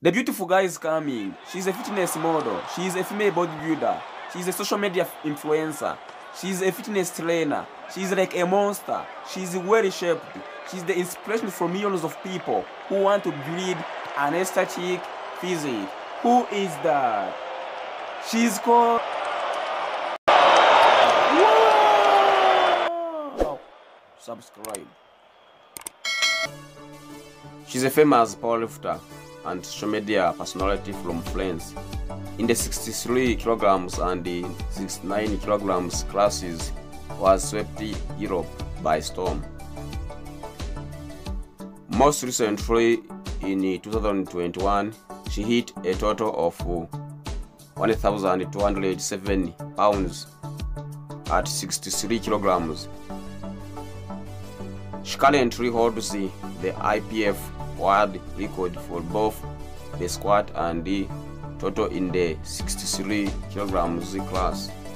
The beautiful guy is coming. She's a fitness model. She's a female bodybuilder. She's a social media influencer. She's a fitness trainer. She's like a monster. She's well shaped. She's the inspiration for millions of people who want to build an aesthetic physique. Who is that? She's called... Wow! Subscribe. She's a famous powerlifter and social media personality from France. In the 63 kilograms and the 69 kilograms classes, was swept Europe by storm. Most recently, in 2021, she hit a total of 1,207 pounds at 63 kilograms. She currently holds the IPF world record for both the squat and the total in the 63 kilograms class.